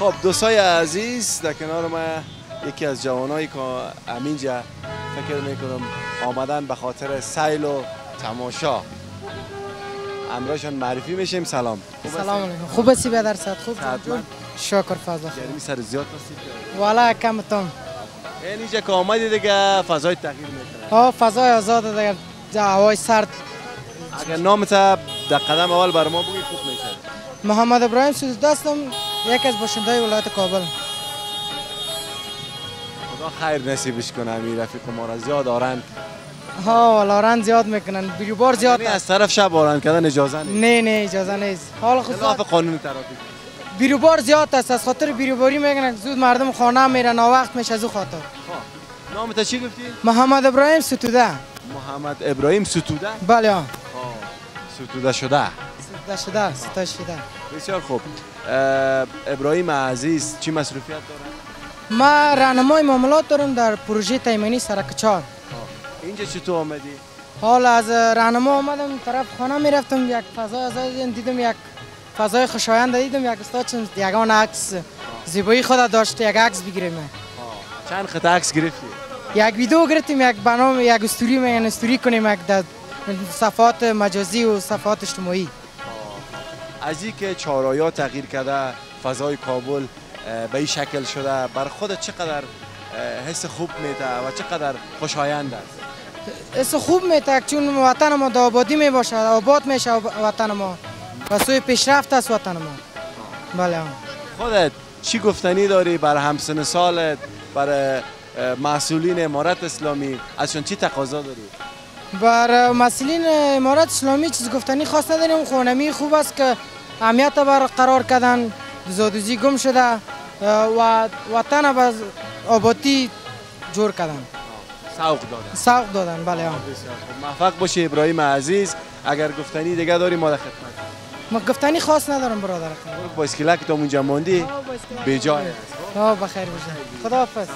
خب دوستای عزیز در کنار من یکی از جوانایی که امینجا فکر میکنم آمدن به خاطر سیل و تماشا امراشان معرفی میشیم. سلام. سلام علیکم. خوب هستی برادر؟ خوب جون. شکر فضا. گرمی سر زیاد هستی؟ والا کم تام. اینجا که آمدید دیگه فضای تغییر میکنه. ها فضای آزاد دیگه، هوای سرد. اگر نامت در قدم اول بر ما بگید خوب میشه. محمد ابراهیم ستوده هستم، یکی از باشنده‌های ولایت کابل. خدا خیر نصیبش کنه. امیر رفیق ما را زیاد آرند. ها والارند زیاد میکنن، بیوبار زیاد. از طرف شب آرند کردن اجازه نیست. نه اجازه نیست. حال خود خلاف قانون ترافیک. بیروبار زیاد است، از خاطر بیروباری میگن زود مردم خانه میرن، وقت میشه از او خاطر. نامت چی گفتی؟ محمد ابراهیم ستوده. محمد ابراهیم ستوده؟ بله. ستوده شده. ستوده شده. بسیار خوب. ابراهیم عزیز چی مصروفیت دارن؟ ما راهنمای معاملات دارم در پروژه تایمنی سرکچار. اینجا چطور آمدی؟ حال از راهنما آمدم، طرف خانه میرفتم، یک فضای آزاد دیدم، یک فضای خوشایند دیدم، یک استاد چند یگان عکس زیبایی خود داشت، یک عکس بگیریم. چند خطه عکس گرفتی؟ یک ویدیو گرفتیم، یک بنام، یک استوری میگن استوری کنیم، یک در صفحات مجازی و صفحات اجتماعی. از اینکه چهارراه‌ها تغییر کرده، فضای کابل به این شکل شده، بر خودت چقدر حس خوب میده و چقدر خوشایند است؟ حس خوب میده چون وطن ما در آبادی میباشه، آباد میشه وطن ما و سوی پیشرفت است وطن ما. بله. خودت چی گفتنی داری بر همسن سالت، بر مسئولین امارت اسلامی، ازشون چی تقاضا داری؟ بر مسئولین امارت اسلامی چیز گفتنی خاص نداریم. خونمی خوب است که امنیت برقرار کردن، زادوزی گم شده و وطن باز آبادی جور کردن، سوق دادن. بله. موفق باشی ابراهیم عزیز. اگر گفتنی دیگه داری ما در خدمت. ما گفتنی خاص ندارم برادر. بایسکلک تا اونجا ماندی به جای است. بخیر باشه. خداحافظ.